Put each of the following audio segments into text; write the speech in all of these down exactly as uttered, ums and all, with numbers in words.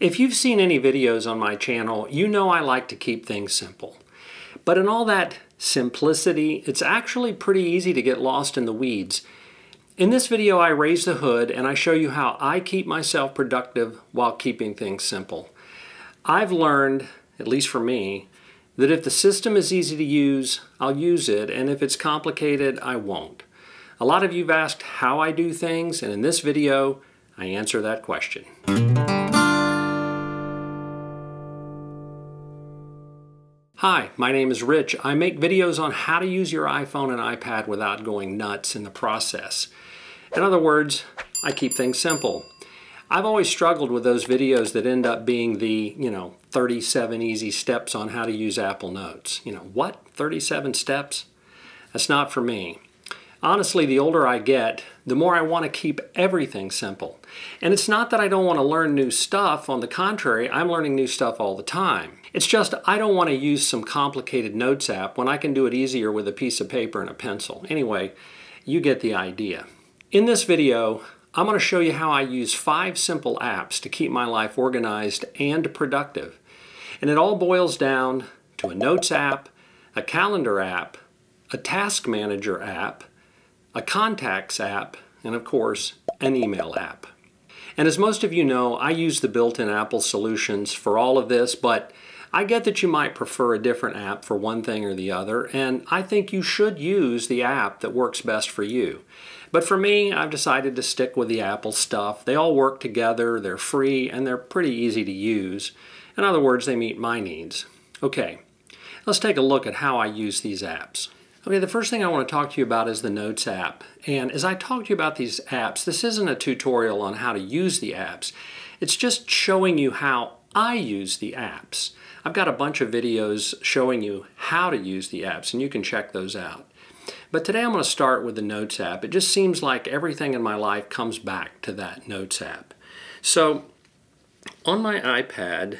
If you've seen any videos on my channel, you know I like to keep things simple. But in all that simplicity, it's actually pretty easy to get lost in the weeds. In this video, I raise the hood and I show you how I keep myself productive while keeping things simple. I've learned, at least for me, that if the system is easy to use, I'll use it, and if it's complicated, I won't. A lot of you have asked how I do things, and in this video, I answer that question. Hi, my name is Rich. I make videos on how to use your iPhone and iPad without going nuts in the process. In other words, I keep things simple. I've always struggled with those videos that end up being the, you know, thirty-seven easy steps on how to use Apple Notes. You know, what? thirty-seven steps? That's not for me. Honestly, the older I get, the more I want to keep everything simple. And it's not that I don't want to learn new stuff. On the contrary, I'm learning new stuff all the time. It's just I don't want to use some complicated Notes app when I can do it easier with a piece of paper and a pencil. Anyway, you get the idea. In this video, I'm going to show you how I use five simple apps to keep my life organized and productive. And it all boils down to a Notes app, a Calendar app, a Task Manager app, a Contacts app, and of course, an Email app. And as most of you know, I use the built-in Apple solutions for all of this, but I get that you might prefer a different app for one thing or the other, and I think you should use the app that works best for you. But for me, I've decided to stick with the Apple stuff. They all work together, they're free, and they're pretty easy to use. In other words, they meet my needs. Okay, let's take a look at how I use these apps. Okay, the first thing I want to talk to you about is the Notes app. And as I talk to you about these apps, this isn't a tutorial on how to use the apps. It's just showing you how I use the apps. I've got a bunch of videos showing you how to use the apps, and you can check those out. But today I'm going to start with the Notes app. It just seems like everything in my life comes back to that Notes app. So on my iPad,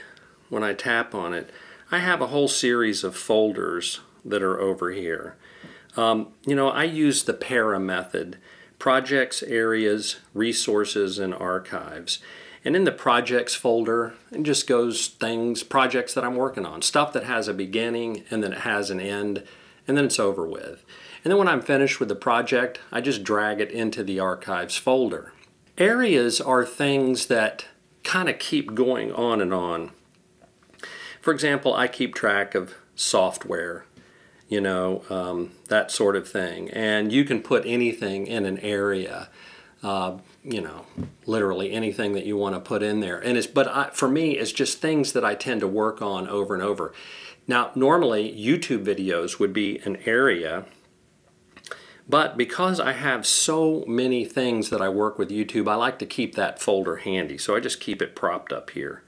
when I tap on it, I have a whole series of folders that are over here. Um, you know, I use the PARA method: projects, areas, resources, and archives. And in the projects folder, it just goes things, projects that I'm working on, stuff that has a beginning and then it has an end, and then it's over with. And then when I'm finished with the project, I just drag it into the archives folder. Areas are things that kind of keep going on and on. For example, I keep track of software, you know, um, that sort of thing. And you can put anything in an area. Uh, you know, literally anything that you want to put in there. And it's, but I, for me, it's just things that I tend to work on over and over. Now, normally YouTube videos would be an area, but because I have so many things that I work with YouTube, I like to keep that folder handy. So I just keep it propped up here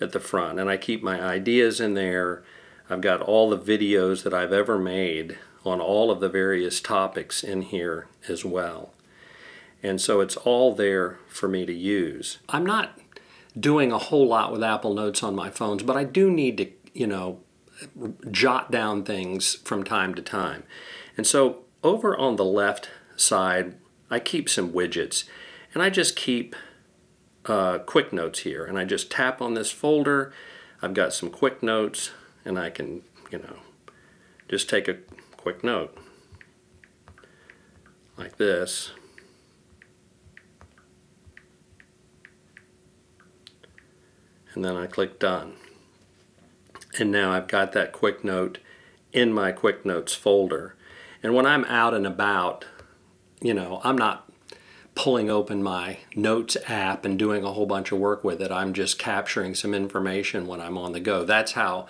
at the front, and I keep my ideas in there. I've got all the videos that I've ever made on all of the various topics in here as well. And so it's all there for me to use. I'm not doing a whole lot with Apple Notes on my phones, but I do need to, you know, jot down things from time to time. And so over on the left side, I keep some widgets. And I just keep uh, quick notes here. And I just tap on this folder. I've got some quick notes, and I can, you know, just take a quick note like this. And then I click done. And now I've got that quick note in my quick notes folder. And when I'm out and about, you know, I'm not pulling open my Notes app and doing a whole bunch of work with it. I'm just capturing some information when I'm on the go. That's how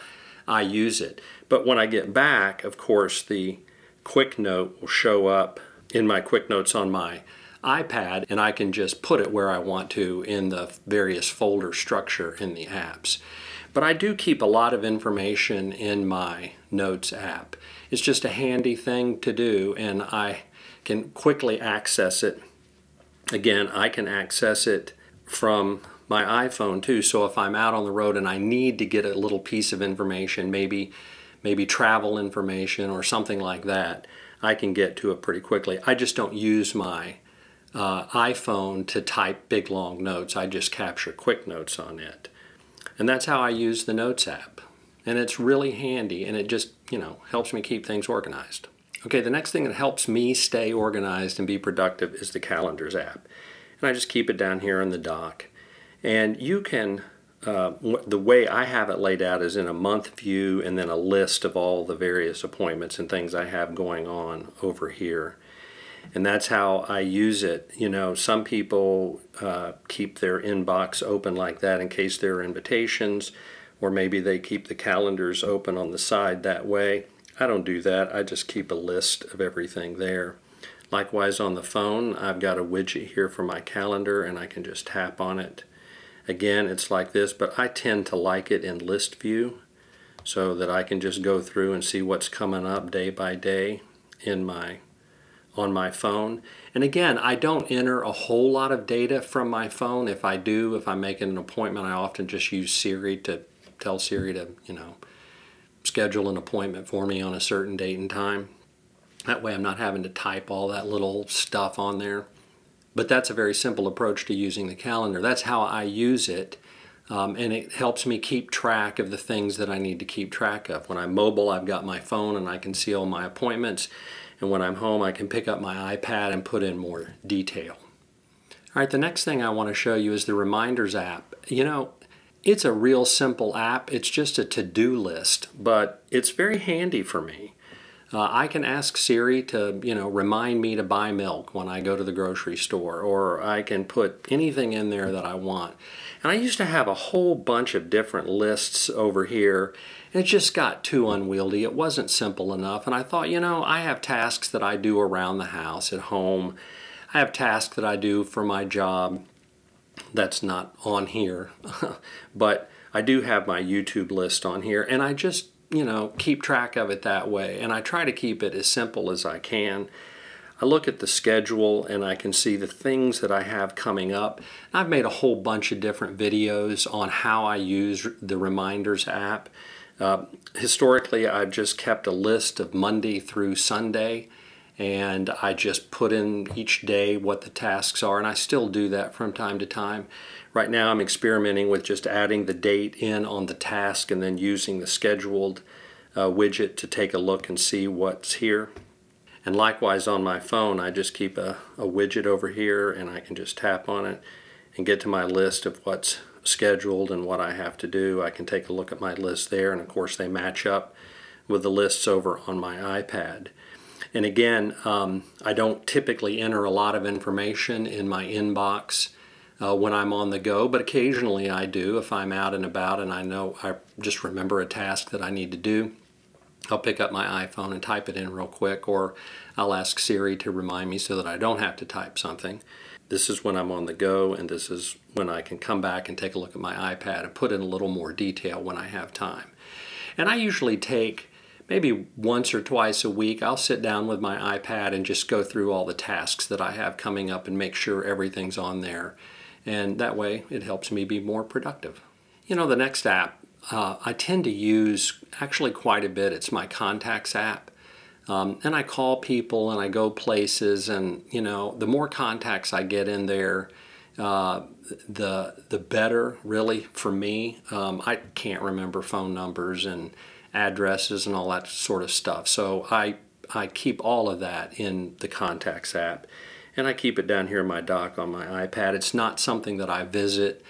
I use it. But when I get back, of course, the quick note will show up in my quick notes on my iPad, and I can just put it where I want to in the various folder structure in the apps. But I do keep a lot of information in my Notes app. It's just a handy thing to do, and I can quickly access it. Again, I can access it from my iPhone too, so if I'm out on the road and I need to get a little piece of information, maybe maybe travel information or something like that, I can get to it pretty quickly. I just don't use my Uh, iPhone to type big long notes. I just capture quick notes on it. And that's how I use the Notes app. And it's really handy, and it just, you know, helps me keep things organized. Okay, the next thing that helps me stay organized and be productive is the Calendars app. And I just keep it down here in the dock. And you can, uh, the way I have it laid out is in a month view and then a list of all the various appointments and things I have going on over here. And that's how I use it. You know, some people uh, keep their inbox open like that in case there are invitations, or maybe they keep the calendars open on the side that way. I don't do that. I just keep a list of everything there. Likewise, on the phone, I've got a widget here for my calendar, and I can just tap on it. Again, it's like this, but I tend to like it in list view so that I can just go through and see what's coming up day by day in my on my phone. And again, I don't enter a whole lot of data from my phone. If I do, if I'm making an appointment, I often just use Siri to tell Siri to, you know, schedule an appointment for me on a certain date and time. That way I'm not having to type all that little stuff on there. But that's a very simple approach to using the calendar. That's how I use it, um, and it helps me keep track of the things that I need to keep track of. When I'm mobile, I've got my phone and I can see all my appointments. And when I'm home, I can pick up my iPad and put in more detail. All right, the next thing I want to show you is the Reminders app. You know, it's a real simple app. It's just a to-do list, but it's very handy for me. Uh, I can ask Siri to, you know, remind me to buy milk when I go to the grocery store, or I can put anything in there that I want. And I used to have a whole bunch of different lists over here, and it just got too unwieldy. It wasn't simple enough, and I thought, you know, I have tasks that I do around the house, at home. I have tasks that I do for my job that's not on here, but I do have my YouTube list on here, and I just, you know, keep track of it that way, and I try to keep it as simple as I can. I look at the schedule and I can see the things that I have coming up. I've made a whole bunch of different videos on how I use the Reminders app. Uh, historically, I've just kept a list of Monday through Sunday, and I just put in each day what the tasks are, and I still do that from time to time. Right now I'm experimenting with just adding the date in on the task and then using the scheduled uh, widget to take a look and see what's here. And likewise on my phone, I just keep a, a widget over here, and I can just tap on it and get to my list of what's scheduled and what I have to do. I can take a look at my list there, and of course they match up with the lists over on my iPad. And again, um, I don't typically enter a lot of information in my inbox uh, when I'm on the go, but occasionally I do. If I'm out and about and I know I just remember a task that I need to do, I'll pick up my iPhone and type it in real quick, or I'll ask Siri to remind me so that I don't have to type something. This is when I'm on the go, and this is when I can come back and take a look at my iPad and put in a little more detail when I have time. And I usually take maybe once or twice a week, I'll sit down with my iPad and just go through all the tasks that I have coming up and make sure everything's on there. And that way, it helps me be more productive. You know, the next app uh, I tend to use actually quite a bit. It's my Contacts app. Um, and I call people and I go places, and, you know, the more contacts I get in there, Uh, the the better, really, for me. Um, I can't remember phone numbers and addresses and all that sort of stuff, so I I keep all of that in the Contacts app, and I keep it down here in my dock on my iPad. It's not something that I visit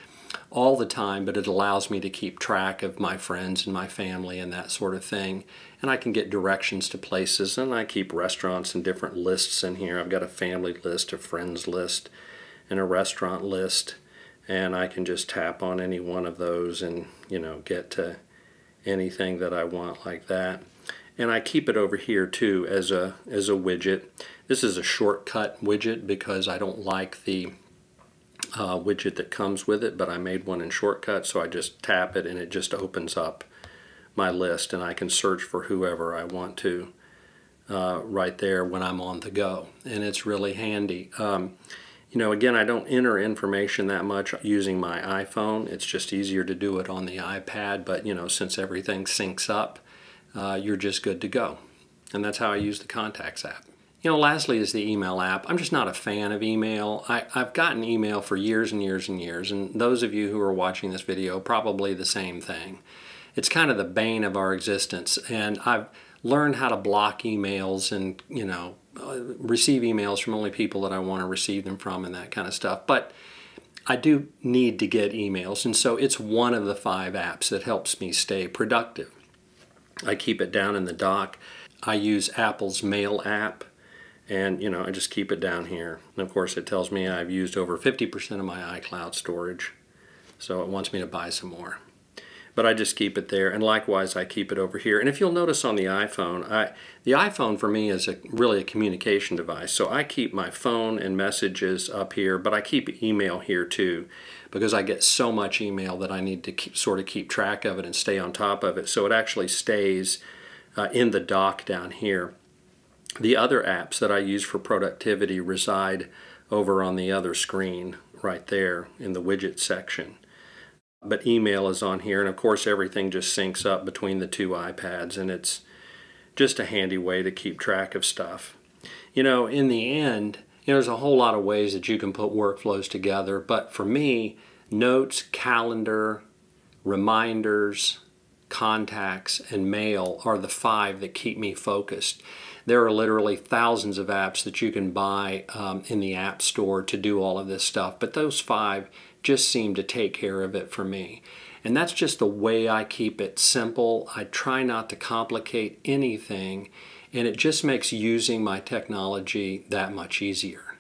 all the time, but it allows me to keep track of my friends and my family and that sort of thing, and I can get directions to places, and I keep restaurants and different lists in here. I've got a family list, a friends list, and a restaurant list, and I can just tap on any one of those and, you know, get to anything that I want like that. And I keep it over here too as a as a widget. This is a shortcut widget because I don't like the uh, widget that comes with it, but I made one in shortcut, so I just tap it and it just opens up my list, and I can search for whoever I want to uh, right there when I'm on the go, and it's really handy. Um, You know, again, I don't enter information that much using my iPhone. It's just easier to do it on the iPad, but, you know, since everything syncs up, uh, you're just good to go. And that's how I use the Contacts app. You know, lastly is the email app. I'm just not a fan of email. I, I've gotten email for years and years and years, and those of you who are watching this video, probably the same thing. It's kind of the bane of our existence, and I've learned how to block emails and, you know, receive emails from only people that I want to receive them from and that kind of stuff. But I do need to get emails, and so it's one of the five apps that helps me stay productive. I keep it down in the dock. I use Apple's Mail app. And, you know, I just keep it down here. And, of course, it tells me I've used over fifty percent of my iCloud storage. So it wants me to buy some more. But I just keep it there. And, likewise, I keep it over here. And if you'll notice on the iPhone, I, the iPhone for me is a, really a communication device. So I keep my phone and messages up here. But I keep email here, too, because I get so much email that I need to keep, sort of keep track of it and stay on top of it. So it actually stays uh, in the dock down here. The other apps that I use for productivity reside over on the other screen right there in the widget section. But email is on here, and of course everything just syncs up between the two iPads, and it's just a handy way to keep track of stuff. You know, in the end, you know, there's a whole lot of ways that you can put workflows together, but for me, Notes, Calendar, Reminders, Contacts, and Mail are the five that keep me focused. There are literally thousands of apps that you can buy um, in the App Store to do all of this stuff, but those five just seem to take care of it for me. And that's just the way I keep it simple. I try not to complicate anything, and it just makes using my technology that much easier.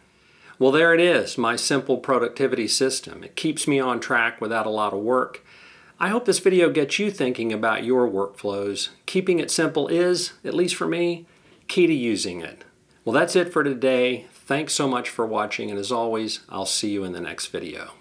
Well, there it is, my simple productivity system. It keeps me on track without a lot of work. I hope this video gets you thinking about your workflows. Keeping it simple is, at least for me, key to using it. Well, that's it for today. Thanks so much for watching, and as always, I'll see you in the next video.